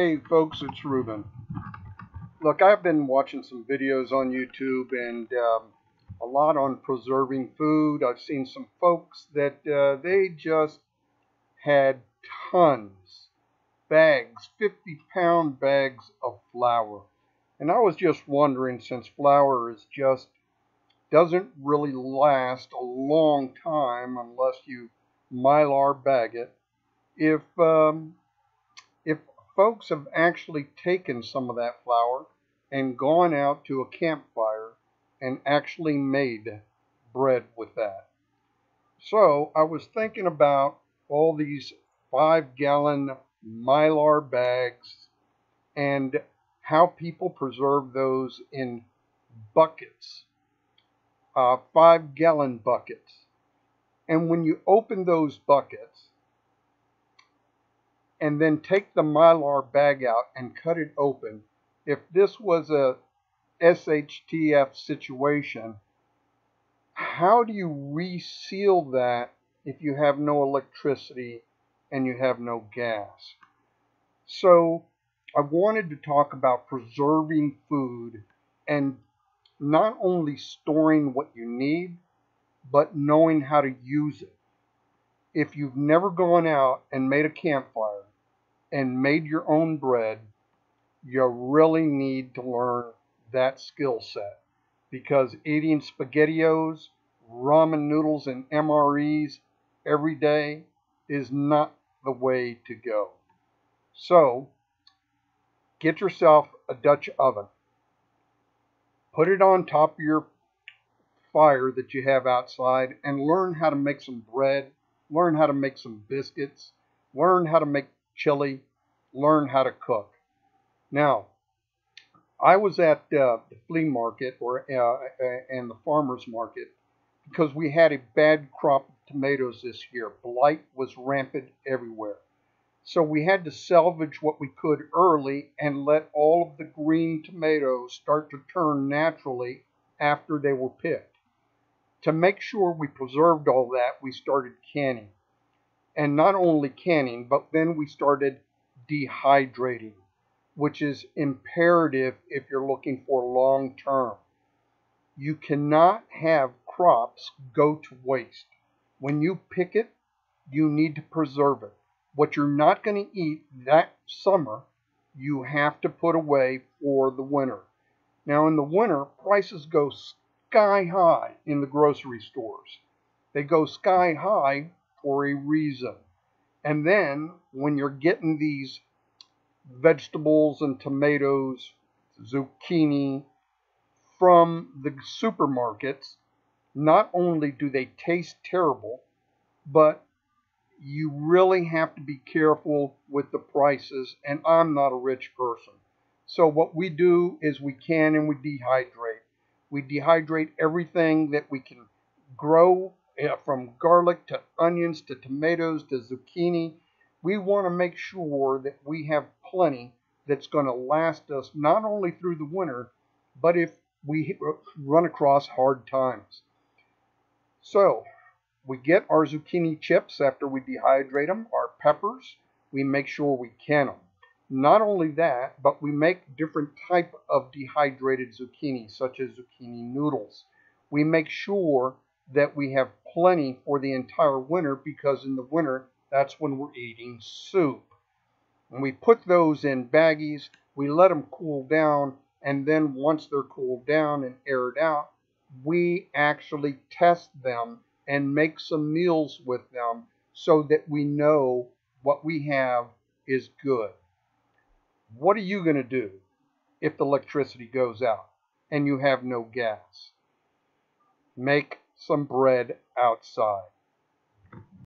Hey folks, it's Ruben. Look, I've been watching some videos on YouTube and a lot on preserving food. I've seen some folks that they just had tons, bags, 50-pound bags of flour. And I was just wondering, since flour is just doesn't really last a long time unless you Mylar bag it, if folks have actually taken some of that flour and gone out to a campfire and actually made bread with that. So I was thinking about all these 5-gallon Mylar bags and how people preserve those in buckets, 5-gallon buckets. And when you open those buckets, and then take the Mylar bag out and cut it open. If this was a SHTF situation, how do you reseal that if you have no electricity and you have no gas? So I wanted to talk about preserving food and not only storing what you need, but knowing how to use it. If you've never gone out and made a campfire and made your own bread, you really need to learn that skill set, because eating SpaghettiOs, ramen noodles, and MREs every day is not the way to go. So get yourself a Dutch oven. Put it on top of your fire that you have outside and learn how to make some bread. Learn how to make some biscuits, learn how to make chili, learn how to cook. Now, I was at the flea market and the farmer's market because we had a bad crop of tomatoes this year. Blight was rampant everywhere. So we had to salvage what we could early and let all of the green tomatoes start to turn naturally after they were picked. To make sure we preserved all that, we started canning. And not only canning, but then we started dehydrating, which is imperative if you're looking for long term. You cannot have crops go to waste. When you pick it, you need to preserve it. What you're not going to eat that summer, you have to put away for the winter. Now in the winter, prices go sky high in the grocery stores. They go sky high for a reason. And then when you're getting these vegetables and tomatoes, zucchini from the supermarkets, not only do they taste terrible, but you really have to be careful with the prices. And I'm not a rich person. So what we do is we can and we dehydrate. We dehydrate everything that we can grow, from garlic to onions to tomatoes to zucchini. We want to make sure that we have plenty that's going to last us not only through the winter, but if we run across hard times. So we get our zucchini chips after we dehydrate them, our peppers. We make sure we can them. Not only that, but we make different type of dehydrated zucchini, such as zucchini noodles. We make sure that we have plenty for the entire winter, because in the winter, that's when we're eating soup. And we put those in baggies, we let them cool down, and then once they're cooled down and aired out, we actually test them and make some meals with them so that we know what we have is good. What are you going to do if the electricity goes out and you have no gas? Make some bread outside.